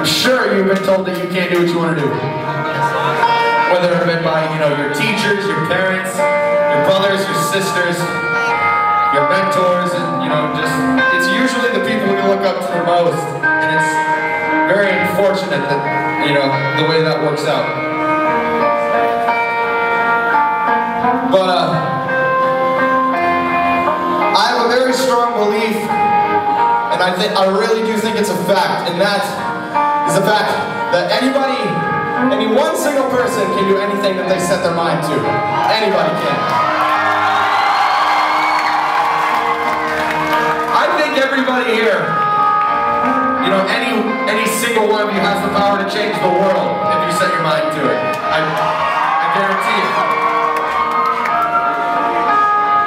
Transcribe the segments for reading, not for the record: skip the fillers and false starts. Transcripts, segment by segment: I'm sure you've been told that you can't do what you want to do. Whether it's been by, your teachers, your parents, your brothers, your sisters, your mentors, and, it's usually the people you look up to the most, and it's very unfortunate that, the way that works out. But, I have a very strong belief, and I really do think it's a fact, and that is the fact that any one single person can do anything that they set their mind to. Anybody can. Everybody here, any single one of you has the power to change the world if you set your mind to it. I guarantee it.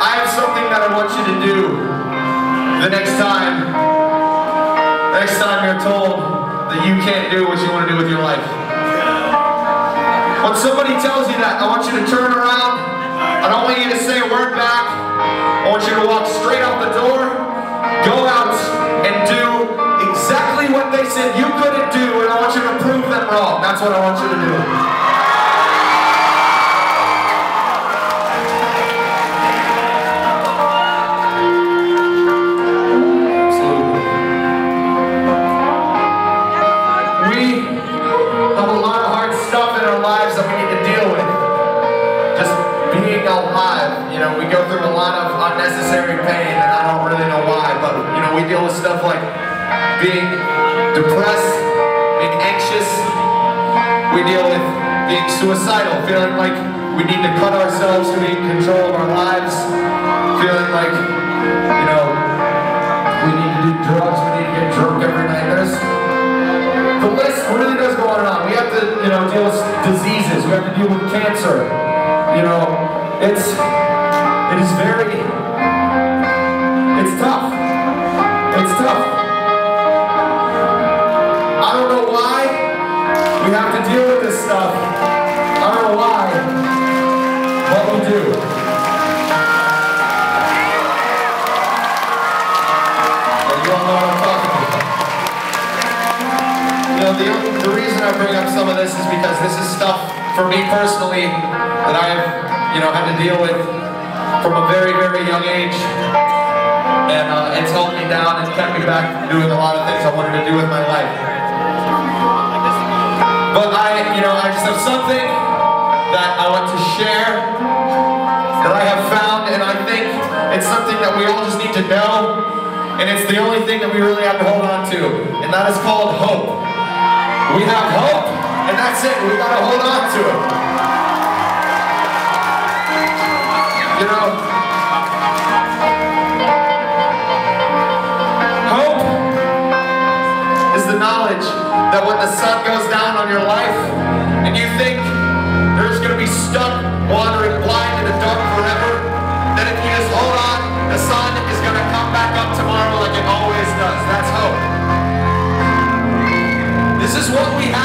I have something that I want you to do the next time you're told that you can't do what you want to do with your life. When somebody tells you that, I want you to turn around. I don't want you to say a word back. I want you to walk straight out the door. Go out and do exactly what they said you couldn't do, and I want you to prove them wrong. That's what I want you to do. Absolutely. We have a lot of hard stuff in our lives that we need to deal with. Just being alive, we go through a lot of unnecessary pain, and I don't really know why, but we deal with stuff like being depressed, being anxious. We deal with being suicidal, feeling like we need to cut ourselves to be in control of our lives, feeling like, we need to do drugs, we need to get drunk every night. The list really does go on and on. We have to, deal with diseases, we have to deal with cancer. It is very... It's tough. I don't know why we have to deal with this stuff. I don't know why, but we do. But you all know what I'm talking about. The reason I bring up some of this is because this is stuff for me personally that I have, had to deal with from a very, very young age. And it's held me down and kept me back from doing a lot of things I wanted to do with my life. But I just have something that I want to share that I have found, and I think it's something that we all just need to know, and it's the only thing that we really have to hold on to, and that is called hope. We have hope, and that's it. We gotta hold on to it. Knowledge that when the sun goes down on your life and you think you're just going to be stuck wandering blind in the dark forever, that if you just hold on, the sun is going to come back up tomorrow like it always does. That's hope. This is what we have.